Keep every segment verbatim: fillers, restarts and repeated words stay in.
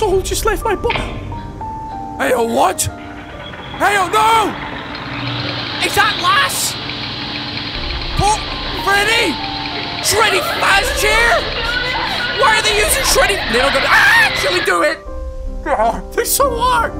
soul just left my body. Hey, oh, what? Hey, oh, no! Is that Lass? Oh, Freddy? Freddy Fazbear's here? Why are they using Freddy? They don't gonna actually do it! Oh, they're so hard!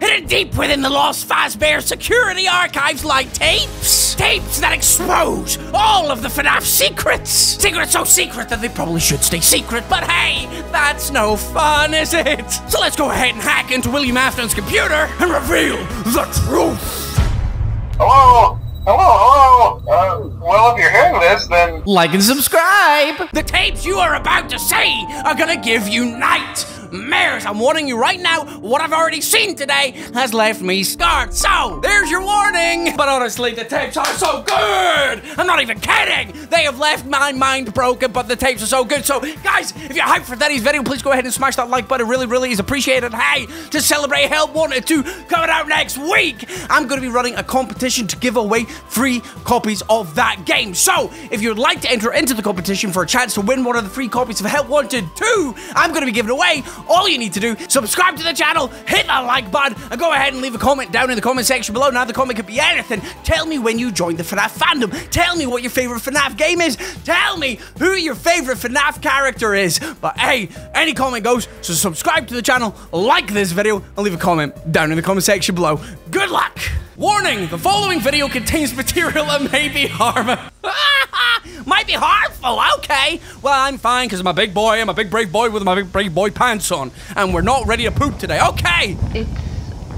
Hidden deep within the lost Fazbear security archives lie tapes! Tapes that expose all of the FNAF secrets! Secrets so secret that they probably should stay secret, but hey, that's no fun, is it? So let's go ahead and hack into William Afton's computer and reveal the truth! Hello? Hello, hello, uh, well, if you're hearing this, then... like and subscribe! The tapes you are about to see are gonna give you nightmares! I'm warning you right now, what I've already seen today has left me scarred. So, there's your warning! But honestly, the tapes are so good! I'm not even kidding! They have left my mind broken, but the tapes are so good. So, guys, if you're hyped for today's video, please go ahead and smash that like button. It really, really is appreciated. Hey, to celebrate Help Wanted Two coming out next week, I'm gonna be running a competition to give away free copies of that game. So, if you'd like to enter into the competition for a chance to win one of the free copies of Help Wanted Two, I'm going to be giving away, all you need to do, subscribe to the channel, hit that like button, and go ahead and leave a comment down in the comment section below. Now, the comment could be anything. Tell me when you joined the FNAF fandom. Tell me what your favorite FNAF game is. Tell me who your favorite FNAF character is. But hey, any comment goes, so subscribe to the channel, like this video, and leave a comment down in the comment section below. Good luck! Warning! The following video contains material that may be harmful. Might be harmful, okay. Well, I'm fine because I'm a big boy. I'm a big brave boy with my big brave boy pants on. And we're not ready to poop today, okay. It's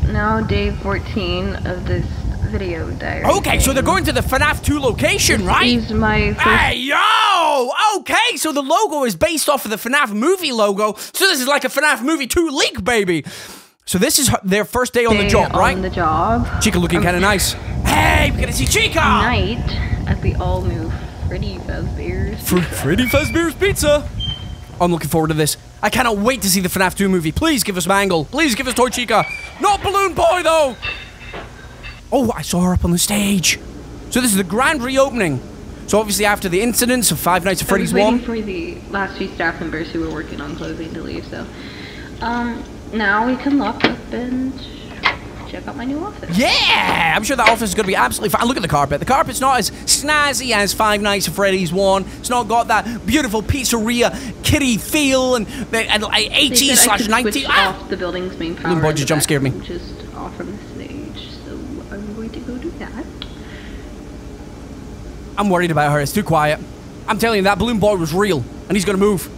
now day fourteen of this video diary. Okay, thing. So they're going to the FNAF two location, this right? Is my first hey, yo! Okay, so the logo is based off of the FNAF movie logo. So this is like a FNAF movie two leak, baby. So this is her, their first day on day the job, on right? on the job. Chica looking um, kind of nice. Hey, we're gonna see Chica! Tonight, at the all-new Freddy Fazbear's Fr Pizza. Freddy Fazbear's Pizza! I'm looking forward to this. I cannot wait to see the FNAF two movie. Please give us Mangle. Please give us Toy Chica. Not Balloon Boy, though! Oh, I saw her up on the stage. So this is the grand reopening. So obviously after the incidents of Five Nights at Freddy's one. I was waiting for the last few staff members who were working on closing to leave, so... Um... now we can lock up and check out my new office. Yeah! I'm sure that office is going to be absolutely fine. Look at the carpet. The carpet's not as snazzy as Five Nights at Freddy's one. It's not got that beautiful pizzeria kitty feel and eighty slash ninety. Ah! Off the building's main power. Little budget jump scared me. Just off from the stage, so I'm going to go do that. I'm worried about her. It's too quiet. I'm telling you, that balloon boy was real, and he's going to move.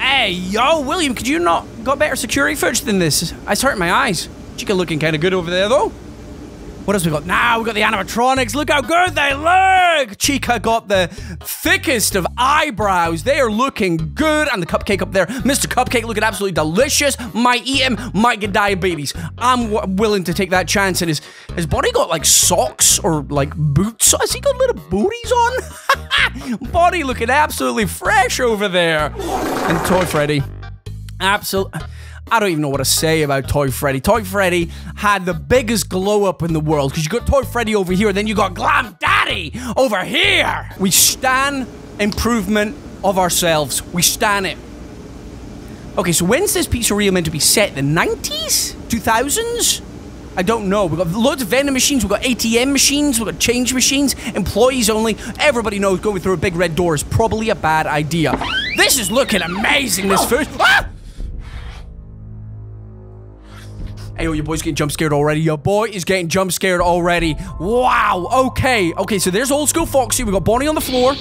Hey, yo, William, could you not got better security footage than this? It's hurting my eyes. Chica looking kind of good over there, though. What else we got? Now we got the animatronics. Look how good they look! Chica got the thickest of eyebrows. They are looking good. And the cupcake up there. Mister Cupcake looking absolutely delicious. Might eat him. Might get diabetes. I'm w willing to take that chance. And his, his body got, like, socks or, like, boots. Has he got little booties on? Body looking absolutely fresh over there. And Toy Freddy. Absolutely. I don't even know what to say about Toy Freddy. Toy Freddy had the biggest glow up in the world because you got Toy Freddy over here and then you got Glam Daddy over here. We stan improvement of ourselves. We stan it. Okay, so when's this pizzeria meant to be set? The nineties? two thousands? I don't know. We've got loads of vending machines. We've got A T M machines. We've got change machines. Employees only. Everybody knows going through a big red door is probably a bad idea. This is looking amazing, this food. Ah! Hey, oh, your boy's getting jump scared already. Your boy is getting jump scared already. Wow. Okay. Okay, so there's old school Foxy. We've got Bonnie on the floor.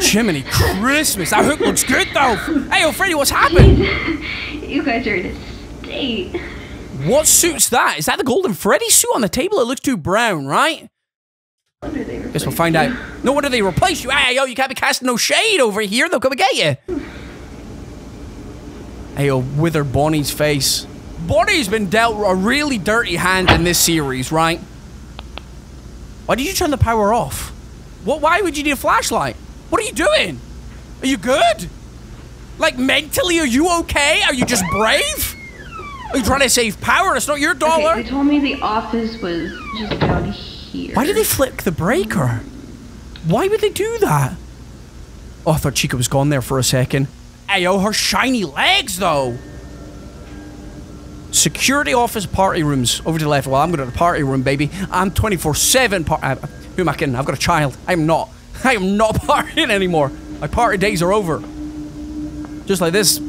Jiminy Christmas. That hook looks good, though. Hey, oh, Freddy, what's happened? You guys are in a state. What suit's that? Is that the Golden Freddy suit on the table? It looks too brown, right? Guess we'll find you. out. No wonder they replace you. Hey, yo, you can't be casting no shade over here. They'll come and get you. Hey, oh, wither Bonnie's face. Bonnie's been dealt a really dirty hand in this series, right? Why did you turn the power off? What? Why would you need a flashlight? What are you doing? Are you good? Like, mentally, are you okay? Are you just brave? Are you trying to save power? It's not your dollar. Okay, they told me the office was just down here. Why did they flick the breaker? Why would they do that? Oh, I thought Chica was gone there for a second. Ayo, her shiny legs, though. Security office party rooms. Over to the left. Well, I'm going to the party room, baby. I'm twenty-four seven par- uh, who am I kidding? I've got a child. I'm not. I am not partying anymore. My party days are over. Just like this.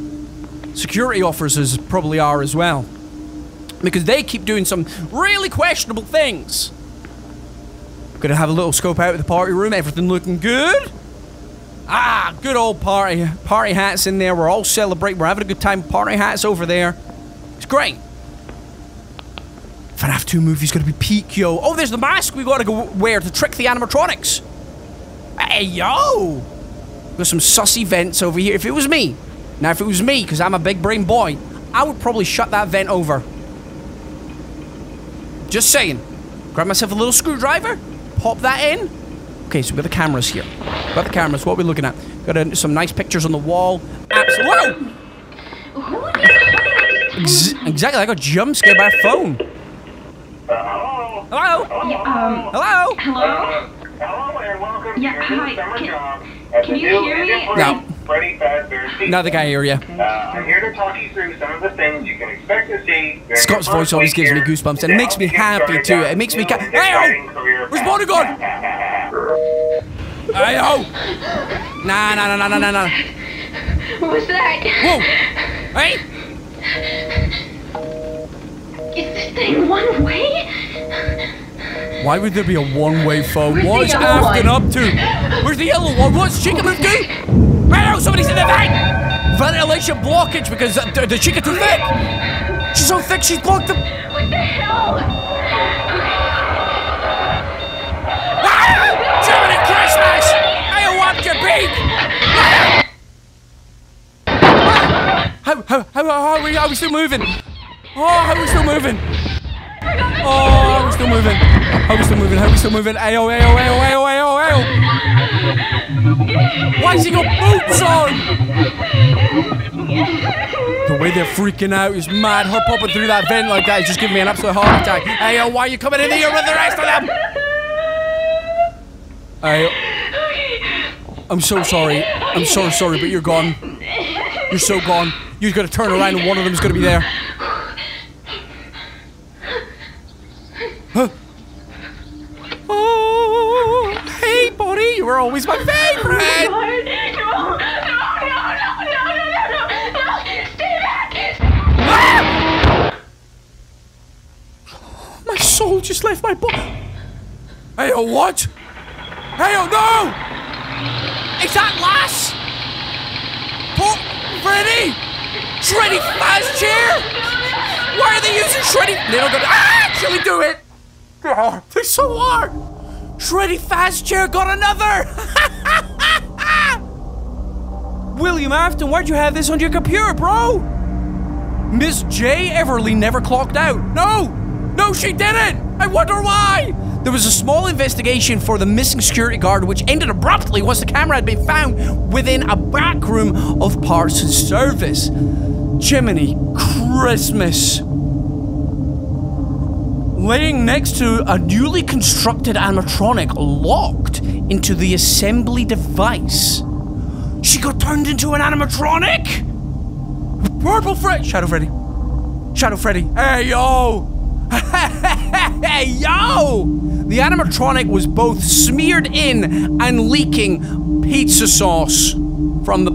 Security officers probably are as well. Because they keep doing some really questionable things. Gonna have a little scope out of the party room. Everything looking good. Ah, good old party. Party hats in there. We're all celebrating. We're having a good time. Party hats over there. It's great. F NAF two movie's gonna be peak, yo. Oh, there's the mask we gotta go wear to trick the animatronics. Hey, yo. Got some sussy vents over here. If it was me. Now, if it was me, because I'm a big brain boy, I would probably shut that vent over. Just saying. Grab myself a little screwdriver. Pop that in. Okay, so we've got the cameras here. We've got the cameras. What are we looking at? Got a, some nice pictures on the wall. Absolutely. Ex exactly. I got jump scared by a phone. Hello? Yeah, um, hello? Hello? Hello and welcome yeah, to your summer can, job at can the you new hear me? No. Freddy Fazbear's Pizza. Now the guy here, yeah. Uh, I'm here to talk you through some of the things you can expect to see. Scott's voice always gives me goosebumps, and it makes me happy too. It makes me ca- Ayo! Where's Bonnie gone? Ayo! Nah, nah, nah, nah, nah, nah. What was that? Whoa! Hey? Is this thing one way? Why would there be a one-way phone? What's Afton up to? Where's the yellow one? What's Chica moved to? I know somebody's in the vent! Ventilation blockage because the, the Chica too thick! She's so thick she's blocked the- What the hell? Ah! German Christmas! I want your beak! Ah! How, how, how, how are we, are we still moving? Oh, how are we still moving? Oh, how are we still moving? How are we still moving? How are we still moving? Ayo, ayo, ayo, ayo, ayo, ayo! Why has he got boots on? The way they're freaking out is mad. Hop hopping through that vent like that is just giving me an absolute heart attack. Hey, why are you coming in here with the rest of them? Hey, I'm so sorry. I'm so sorry, but you're gone. You're so gone. You've got to turn around and one of them's going to be there. Huh? You were always my favorite! Oh my God. No, no, no, no, no, no, no, no, no, stay back! Stay back. Ah! My soul just left my body. Hey, oh, what? Hey, oh, no! Is that Lass? Poor Freddy? Shreddy fast chair? Why are they using Shreddy? They don't go to actually do it! Oh, they so are! Freddy Fazbear got another! William Afton, why'd you have this on your computer, bro? Miss J. Everly never clocked out. No! No, she didn't! I wonder why! There was a small investigation for the missing security guard which ended abruptly once the camera had been found within a back room of Parts and Service. Jiminy Christmas. Laying next to a newly constructed animatronic locked into the assembly device. She got turned into an animatronic? Purple Freddy! Shadow Freddy. Shadow Freddy. Hey, yo! Hey, yo! The animatronic was both smeared in and leaking pizza sauce from the,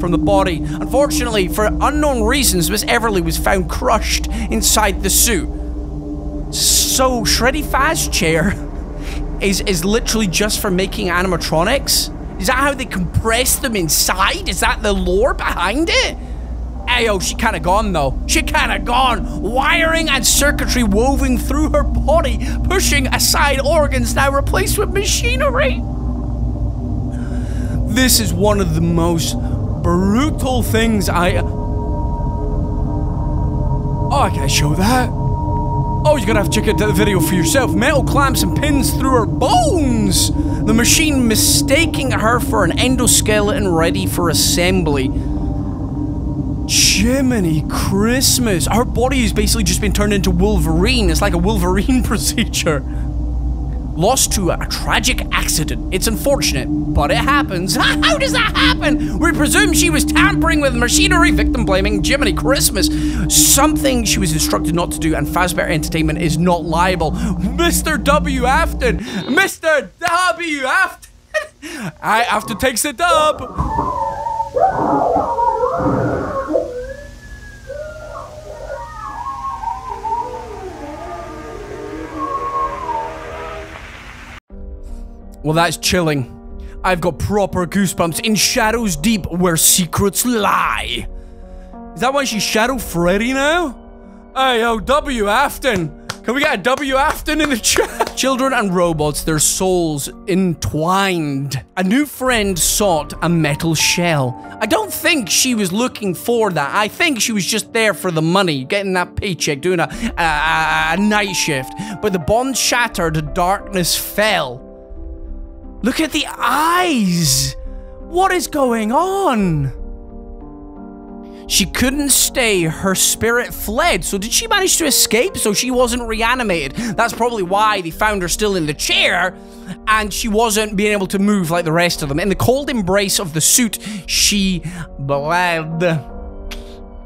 from the body. Unfortunately, for unknown reasons, Miss Everly was found crushed inside the suit. So Freddy Fazbear is is literally just for making animatronics? Is that how they compress them inside? Is that the lore behind it? Ayo, she kinda gone though. She kinda gone. Wiring and circuitry woven through her body, pushing aside organs now replaced with machinery. This is one of the most brutal things I... Oh, I can't show that. Oh, you're gonna have to check out the video for yourself. Metal clamps and pins through her bones! The machine mistaking her for an endoskeleton ready for assembly. Jiminy Christmas. Her body has basically just been turned into Wolverine. It's like a Wolverine procedure. lost to a tragic accident. It's unfortunate, but it happens. How does that happen? We presume she was tampering with machinery, victim-blaming, Jiminy Christmas. Something she was instructed not to do, and Fazbear Entertainment is not liable. Mister W. Afton! Mister W. Afton! I have to take the dub! Well, that's chilling. I've got proper goosebumps. In shadows deep where secrets lie. Is that why she's Shadow Freddy now? Hey, oh, W. Afton. Can we get a W. Afton in the chat? Children and robots, their souls entwined. A new friend sought a metal shell. I don't think she was looking for that. I think she was just there for the money, getting that paycheck, doing a, a, a night shift. But the bond shattered, darkness fell. Look at the eyes! What is going on? She couldn't stay, her spirit fled. So did she manage to escape? So she wasn't reanimated. That's probably why they found her still in the chair and she wasn't being able to move like the rest of them. In the cold embrace of the suit, she bled.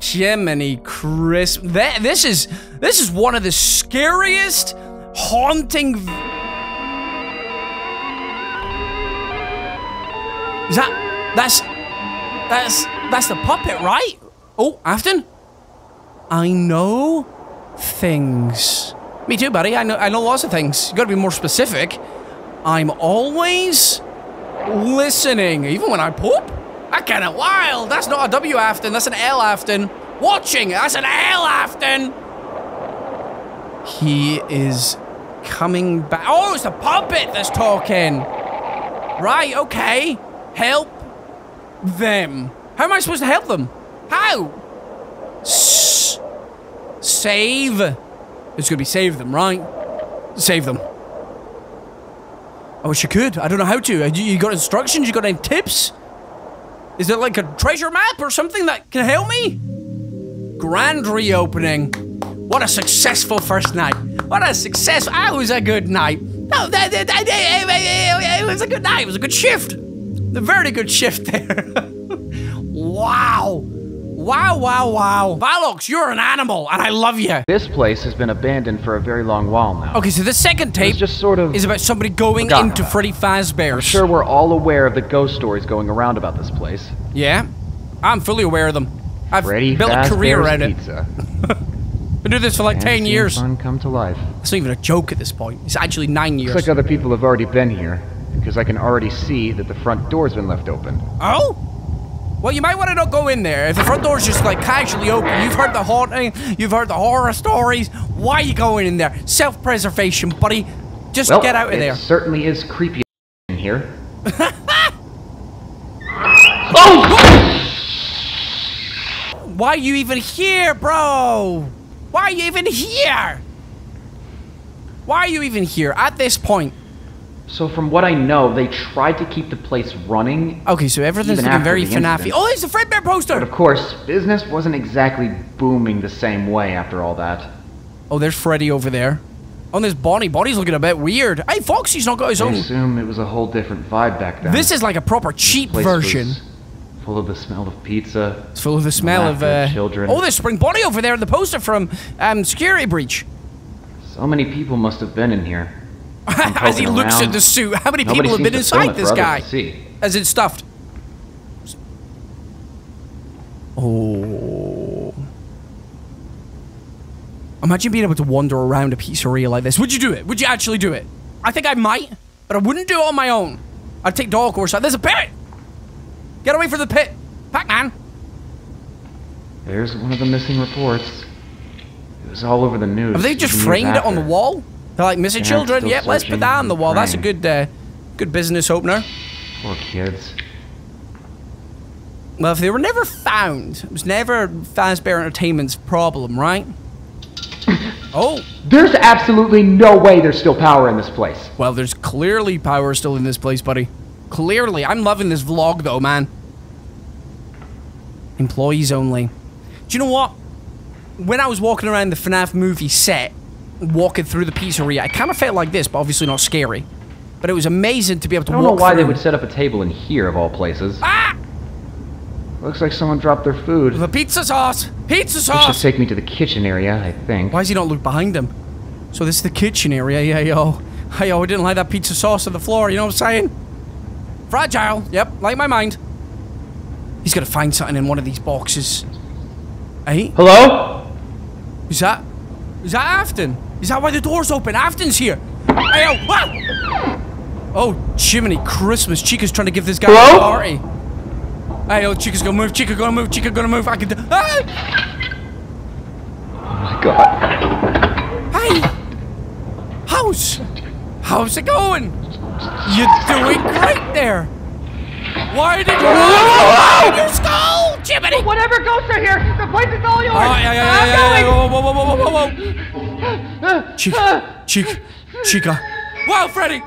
Jiminy Christmas. This is, this is one of the scariest haunting... Is that, that's, that's, that's the puppet, right? Oh, Afton? I know things. Me too, buddy. I know, I know lots of things. You gotta be more specific. I'm always listening, even when I poop. That kind of wild. That's not a W, Afton. That's an L, Afton. Watching. That's an L, Afton. He is coming back. Oh, it's the puppet that's talking. Right, okay. Help them. How am I supposed to help them? How? S save. It's gonna be save them, right? Save them. I wish you could. I don't know how to. You got instructions? You got any tips? Is there like a treasure map or something that can help me? Grand reopening. What a successful first night. What a success. That was a good night. No, that, that, that, it was a good night. It was a good shift. A very good shift there. Wow. Wow, wow, wow. Valox, you're an animal, and I love you. This place has been abandoned for a very long while now. Okay, so the second tape just sort of is about somebody going into about. Freddy Fazbear's. I'm sure we're all aware of the ghost stories going around about this place. Yeah, I'm fully aware of them. I've Freddy built Fazbear's a career around it. Pizza. Been doing this for like and ten years. Fun come to life. It's not even a joke at this point. It's actually nine years. Looks like other people have already been here. Because I can already see that the front door's been left open. Oh? Well, you might want to not go in there. If the front door's just like casually open, you've heard the haunting, you've heard the horror stories. Why are you going in there? Self-preservation, buddy. Just well, get out of there. It certainly is creepy in here. Oh! Why are you even here, bro? Why are you even here? Why are you even here at this point? So from what I know, they tried to keep the place running. Okay, so everything's looking very FNAF-y. Oh, there's the Fredbear poster! But of course, business wasn't exactly booming the same way after all that. Oh, there's Freddy over there. Oh, and there's Bonnie. Bonnie's looking a bit weird. Hey, Foxy's not got his own. I assume it was a whole different vibe back then. This is like a proper cheap version. Full of the smell of pizza. It's full of the smell of, uh... children. Oh, there's Spring Bonnie over there in the poster from um, Security Breach. So many people must have been in here. As he looks around. At the suit, how many Nobody people have been inside this guy? As it's stuffed. Oh. Imagine being able to wander around a pizzeria like this. Would you do it? Would you actually do it? I think I might, but I wouldn't do it on my own. I'd take dog horse. There's a pit! Get away from the pit! Pac-Man! There's one of the missing reports. It was all over the news. Have they just framed it on the wall? They're like, missing yeah, children, yeah, let's put that on the wall. That's a good uh, good business opener. Poor kids. Well, if they were never found, it was never Fazbear Entertainment's problem, right? Oh. There's absolutely no way there's still power in this place. Well, there's clearly power still in this place, buddy. Clearly. I'm loving this vlog, though, man. Employees only. Do you know what? When I was walking around the FNAF movie set, walking through the pizzeria. It kind of felt like this, but obviously not scary. But it was amazing to be able to walk through. I don't know why they would set up a table in here, of all places. Ah! Looks like someone dropped their food. The pizza sauce! Pizza sauce! This should take me to the kitchen area, I think. Why does he not look behind him? So this is the kitchen area, yeah, yo. Hey, yo, I didn't like that pizza sauce on the floor, you know what I'm saying? Fragile, yep, like my mind. He's gonna find something in one of these boxes. Hey? Hello? Is that... Is that Afton? Is that why the door's open? Afton's here! Hey, yo, what? Oh, Jiminy Christmas, Chica's trying to give this guy Hello? a party. Hey, yo, Chica's gonna move, Chica gonna move, Chica gonna move, I can do... Hey! Oh my god. Hey! How's... How's it going? You're doing great there! Why did you oh, oh, your skull, Jiminy? Whatever goes through here, the place is all yours! Oh, yeah, yeah, yeah, yeah, yeah. Whoa, whoa, whoa, whoa, whoa, whoa! Chica, Chica, Chica. Wow, Freddy!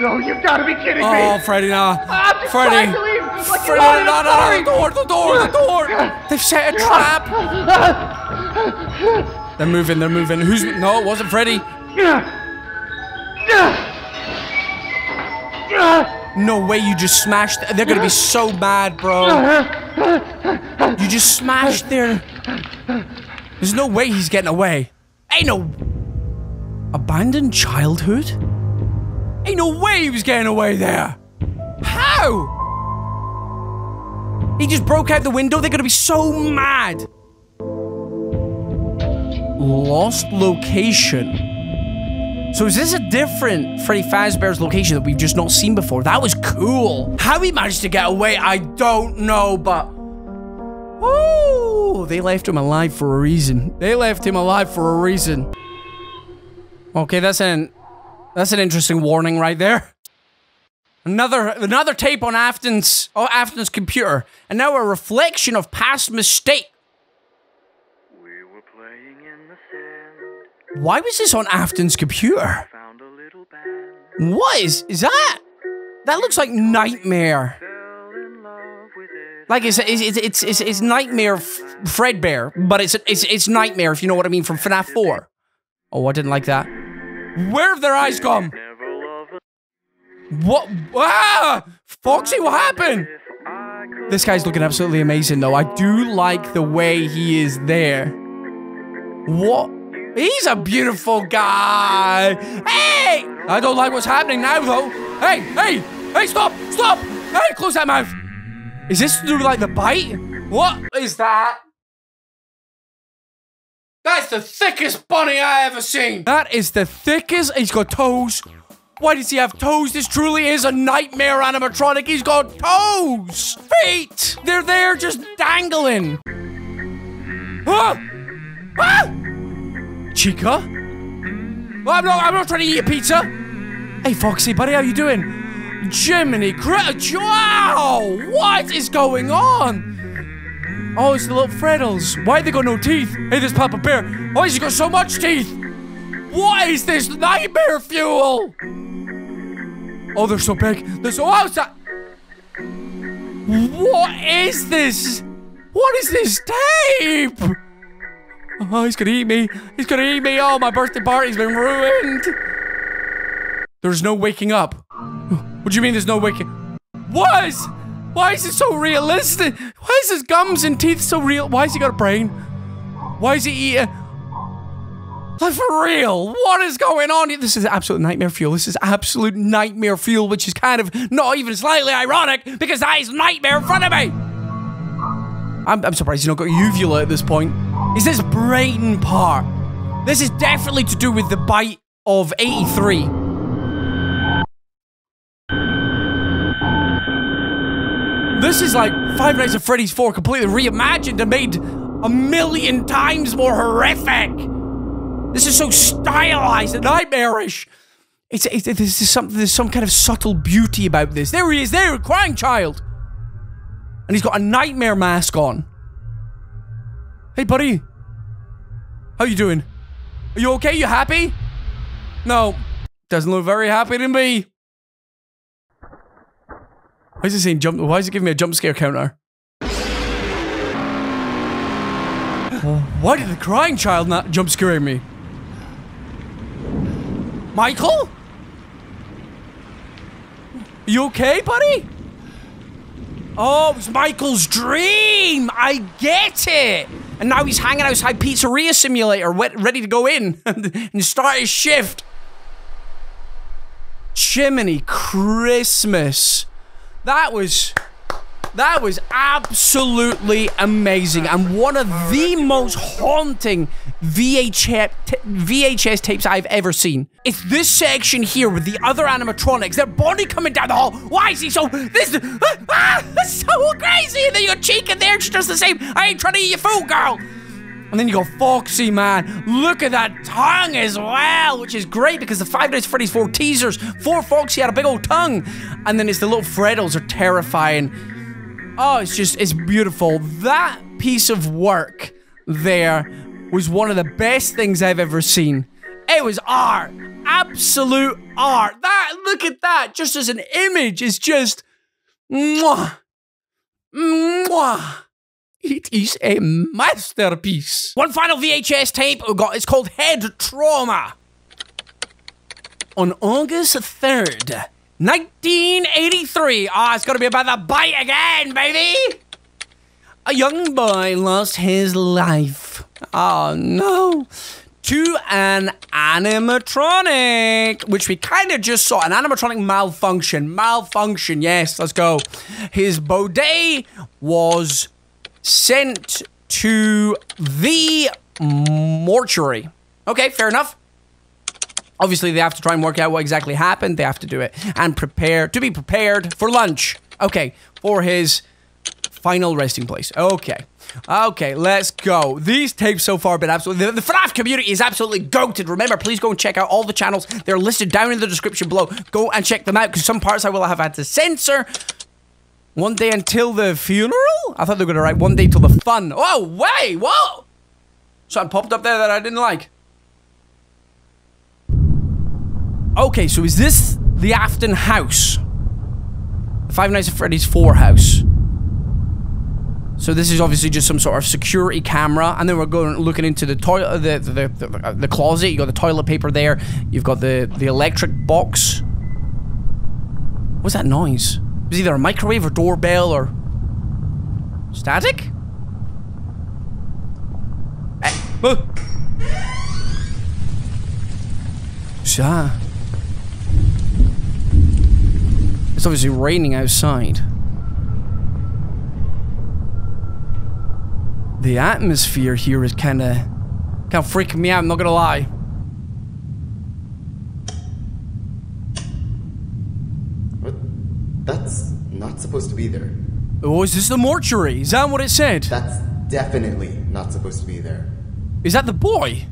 No, you've got to be kidding me! Oh, Freddy, nah. I'm just Freddy. trying to leave. Like Freddy, no, no, no, the door, the door, the door! They've set a trap! They're moving, they're moving. Who's... No, it wasn't Freddy. No way you just smashed. They're gonna be so mad, bro. You just smashed their... There's no way he's getting away. Ain't no... Abandoned childhood? Ain't no way he was getting away there. How? He just broke out the window. They're gonna be so mad. Lost location. So is this a different Freddy Fazbear's location that we've just not seen before? That was cool. How he managed to get away, I don't know, but... Woo! They left him alive for a reason. They left him alive for a reason. Okay, that's an... That's an interesting warning right there. Another another tape on Afton's... Oh, Afton's computer. And now a reflection of past mistakes. Why was this on Afton's computer? What is is that? That looks like Nightmare. Like it's it's it's it's, it's Nightmare Fredbear, but it's it's it's Nightmare, if you know what I mean, from FNAF four. Oh, I didn't like that. Where have their eyes gone? What? Ah, Foxy, what happened? This guy's looking absolutely amazing, though. I do like the way he is there. What? He's a beautiful guy. Hey! I don't like what's happening now, though. Hey, hey, hey, stop, stop! Hey, close that mouth. Is this through, like, the bite? What is that? That's the thickest bunny I ever seen. That is the thickest. He's got toes. Why does he have toes? This truly is a nightmare animatronic. He's got toes. Feet. They're there just dangling. Huh? Huh? Chica? Well, I'm not, I'm not trying to eat your pizza. Hey, Foxy, buddy, how you doing? Jiminy Crit- Wow! What is going on? Oh, it's the little Freddles. Why they got no teeth? Hey, this Papa Bear. Why has he got so much teeth? What is this nightmare fuel? Oh, they're so big. They're so outside. What is this? What is this tape? Oh, he's gonna eat me. He's gonna eat me. Oh, my birthday party's been ruined. There's no waking up. What do you mean there's no waking? What is? Why is it so realistic? Why is his gums and teeth so real? Why has he got a brain? Why is he eating? Like, for real, what is going on? This is absolute nightmare fuel. This is absolute nightmare fuel, which is kind of not even slightly ironic, because that is nightmare in front of me. I'm, I'm surprised he's not got uvula at this point. Is this Brayton Park? This is definitely to do with the bite of eighty-three. This is like Five Nights at Freddy's four completely reimagined and made a million times more horrific. This is so stylized and nightmarish. It's, it's, it's, this is something, there's some kind of subtle beauty about this. There he is, there, crying child. And he's got a nightmare mask on. Hey, buddy. How you doing? Are you okay? You happy? No. Doesn't look very happy to me. Why is it saying jump? Why is it giving me a jump scare counter? Why did the crying child not jump scare me? Michael? You okay, buddy? Oh, it's Michael's dream! I get it! And now he's hanging outside Pizzeria Simulator, ready to go in and start his shift. Jiminy Christmas. That was... That was absolutely amazing, and one of the most haunting V H S tapes I've ever seen. It's this section here with the other animatronics. Their body coming down the hall. Why is he so... This... Ah! That's so crazy! And then your Chica there, she's just the same. I ain't trying to eat your food, girl! And then you go, Foxy, man. Look at that tongue as well, which is great because the Five Nights at Freddy's four teasers, four Foxy had a big old tongue. And then it's the little Freddles are terrifying. Oh, it's just, it's beautiful. That piece of work there was one of the best things I've ever seen. It was art. Absolute art. That, look at that. Just as an image, it's just... Mwah. Mwah. It is a masterpiece. One final V H S tape I got. It's called Head Trauma. On August third. nineteen eighty-three. Ah, oh, it's gotta be about that bite again, baby! A young boy lost his life. Oh, no. To an animatronic, which we kind of just saw. An animatronic malfunction. Malfunction, yes, let's go. His body was sent to the mortuary. Okay, fair enough. Obviously, they have to try and work out what exactly happened. They have to do it and prepare to be prepared for lunch. Okay, for his final resting place. Okay. Okay, let's go. These tapes so far have been absolutely... The, the FNAF community is absolutely goated. Remember, please go and check out all the channels. They're listed down in the description below. Go and check them out, because some parts I will have had to censor. One day until the funeral? I thought they were going to write one day till the fun. Oh, wait, whoa! Something popped up there that I didn't like. Okay, so is this the Afton house? The Five Nights at Freddy's four house. So this is obviously just some sort of security camera, and then we're going looking into the toilet, the the, the the closet. You got the toilet paper there. You've got the the electric box. What's that noise? It was either a microwave or doorbell or static. Eh. Oh. What's that? It's obviously raining outside. The atmosphere here is kind of kind of freaking me out, I'm not gonna lie. What? That's not supposed to be there. Oh, is this the mortuary? Is that what it said? That's definitely not supposed to be there. Is that the boy?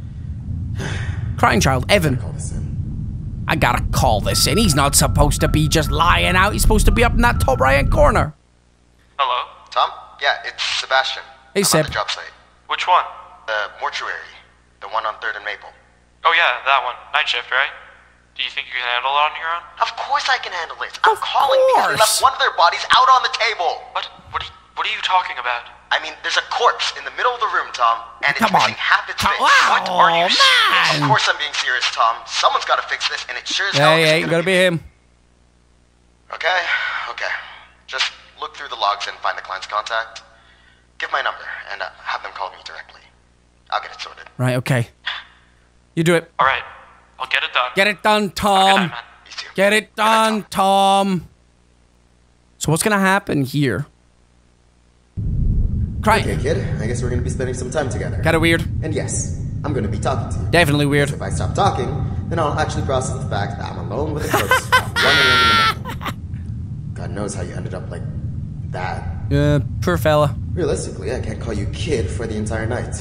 Crying child, Evan. I gotta call this in. He's not supposed to be just lying out. He's supposed to be up in that top right-hand corner. Hello? Tom? Yeah, it's Sebastian. Hey, I'm Seb. The job site. Which one? The mortuary. The one on third and Maple. Oh, yeah, that one. Night shift, right? Do you think you can handle it on your own? Of course I can handle it. I'm of calling course. because they left one of their bodies out on the table. What? What are you, what are you talking about? I mean, there's a corpse in the middle of the room, Tom, and it's missing half its face. What are you saying? Of course I'm being serious, Tom. Someone's got to fix this, and it sure as hell is gonna be him. Okay, okay. Just look through the logs and find the client's contact. Give my number, and uh, have them call me directly. I'll get it sorted. Right, okay. You do it. All right, I'll get it done. Get it done, Tom. You too. Get it done, Tom. So what's going to happen here? Crying. Okay, kid. I guess we're gonna be spending some time together. Kinda weird. And yes, I'm gonna be talking to you. Definitely weird. If I stop talking, then I'll actually process the fact that I'm alone with a ghost running over the mountain. God knows how you ended up like that. Uh, poor fella. Realistically, I can't call you kid for the entire night.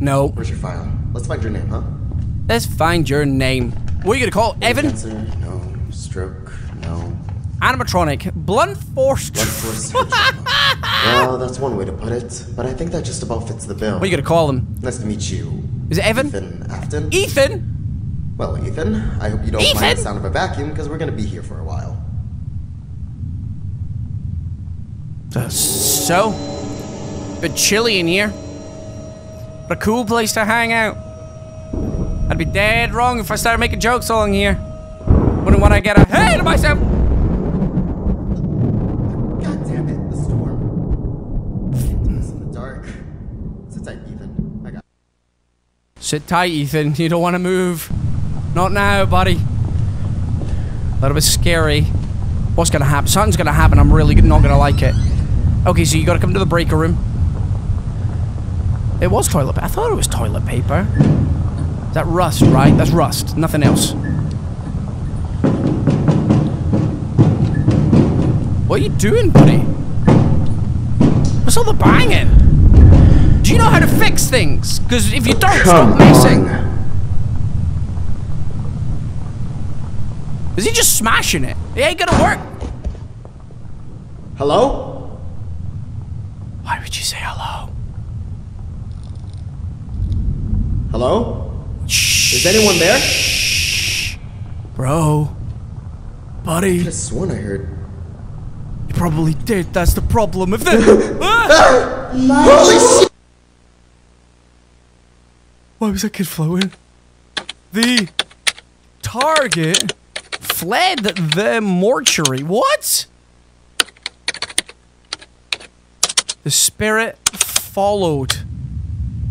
No. Where's your file? Let's find your name, huh? Let's find your name. What are you gonna call it? Evan? Cancer? No. Stroke? No. Animatronic. Blunt force. Blunt force. Well, that's one way to put it, but I think that just about fits the bill. What are you gonna call him? Nice to meet you. Is it Evan? Ethan Afton. Ethan? Well, Ethan, I hope you don't Ethan? mind the sound of a vacuum, because we're gonna be here for a while. So? A bit chilly in here. What a cool place to hang out. I'd be dead wrong if I started making jokes along here. Wouldn't want to get ahead of myself. God damn it, the storm. It's in the dark. Sit tight, Ethan. I got it. Sit tight, Ethan. You don't want to move. Not now, buddy. A little bit scary. What's gonna happen? Something's gonna happen. I'm really not gonna like it. Okay, so you gotta come to the breaker room. It was toilet paper. I thought it was toilet paper. Is that rust, right? That's rust. Nothing else. What are you doing, buddy? What's all the banging? Do you know how to fix things? Because if you don't, Come stop messing. On. Is he just smashing it? It ain't gonna work. Hello? Why would you say hello? Hello? Shh. Is anyone there? Shh. Bro. Buddy. I could have sworn I heard. You probably did, that's the problem. If the ah! Holy shit! Why was that kid flowing? The target fled the mortuary. What? The spirit followed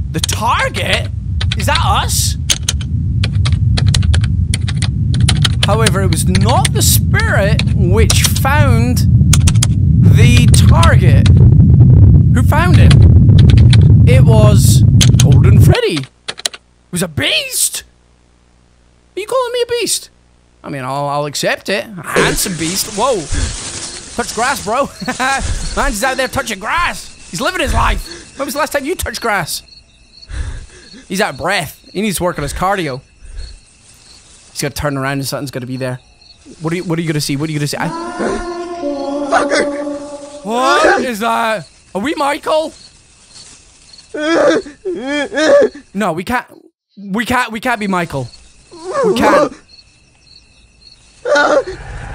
the target? Is that us? However, it was not the spirit which found the target. Who found it? It was Golden Freddy. It was a beast. Are you calling me a beast? I mean, I'll, I'll accept it. A handsome beast. Whoa. Touch grass, bro. Man's out there touching grass. He's living his life. When was the last time you touched grass? He's out of breath. He needs to work on his cardio. He's got to turn around and something's got to be there. What are you, what are you going to see? What are you going to see? I Fucker. What is that? Are we Michael? No, we can't. We can't. We can't be Michael. We can't.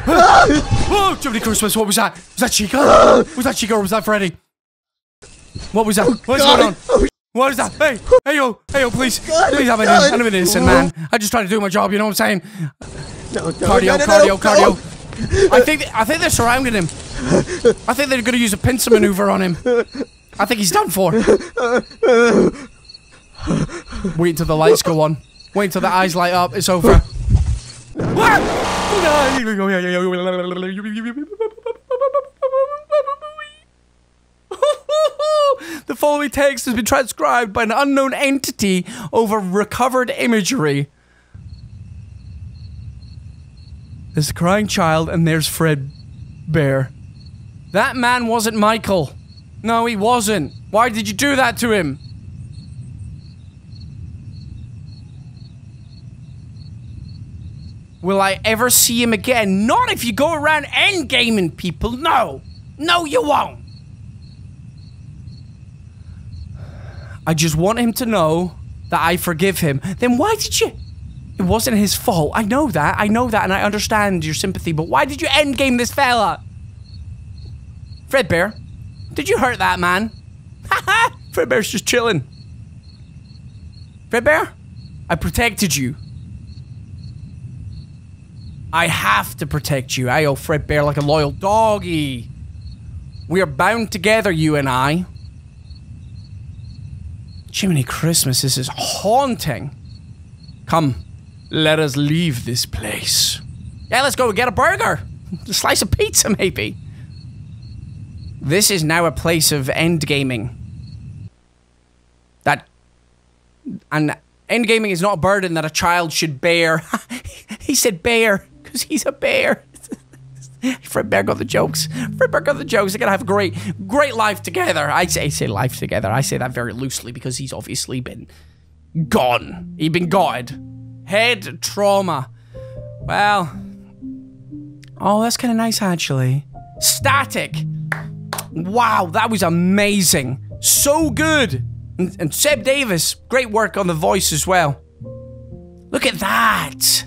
Whoa! Jiminy Christmas! What was that? Was that Chica? Was that Chica or was that Freddy? What was that? What's going on? What is that? Hey! Hey yo! Hey yo! Please! Please, I'm an innocent man. I just try to do my job. You know what I'm saying? Cardio! Cardio! Cardio! I think I think they're surrounding him. I think they're going to use a pincer maneuver on him. I think he's done for. Wait until the lights go on. Wait until the eyes light up. It's over. The following text has been transcribed by an unknown entity over recovered imagery. There's a crying child, and there's Fredbear. That man wasn't Michael. No, he wasn't. Why did you do that to him? Will I ever see him again? Not if you go around endgaming people, no! No, you won't! I just want him to know that I forgive him. Then why did you... It wasn't his fault. I know that. I know that, and I understand your sympathy, but why did you endgame this fella? Fredbear, did you hurt that man? Haha! Fredbear's just chilling. Fredbear, I protected you. I have to protect you. I owe Fredbear like a loyal doggy. We are bound together, you and I. Jiminy Christmas, this is haunting. Come. Let us leave this place. Yeah, let's go and get a burger. A slice of pizza, maybe. This is now a place of endgaming. That... And endgaming is not a burden that a child should bear. He said bear, because he's a bear. Fredbear got the jokes. Fredbear got the jokes. They're going to have a great, great life together. I say, I say life together. I say that very loosely because he's obviously been gone. He's been gutted. Head trauma. Well. Oh, that's kind of nice, actually. St four tic. Wow, that was amazing. So good. And, and Seb Davis. Great work on the voice as well. Look at that.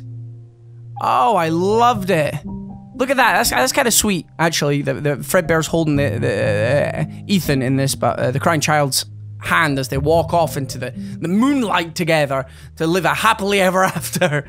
Oh, I loved it. Look at that. That's, that's kind of sweet, actually. The, the Fredbear's holding the, the uh, Ethan in this, but uh, the crying child's hand as they walk off into the, the moonlight together to live a happily ever after.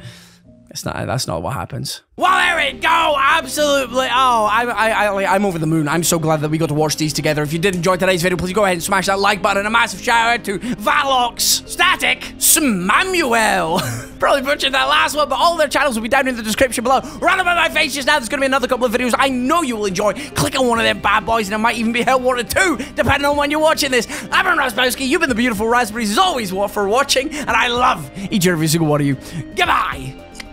It's not, that's not what happens. Well, there we go, absolutely. Oh, I, I, I, I'm over the moon. I'm so glad that we got to watch these together. If you did enjoy today's video, please go ahead and smash that like button. A massive shout out to Valox, St four tic, Smamuel. Probably butchered that last one, but all their channels will be down in the description below. Right above my face just now, there's gonna be another couple of videos I know you will enjoy. Click on one of them bad boys, and it might even be Help Wanted Two, depending on when you're watching this. I've been Razzbowski, you've been the beautiful raspberries, as always, what for watching, and I love each and every single one of you. Goodbye.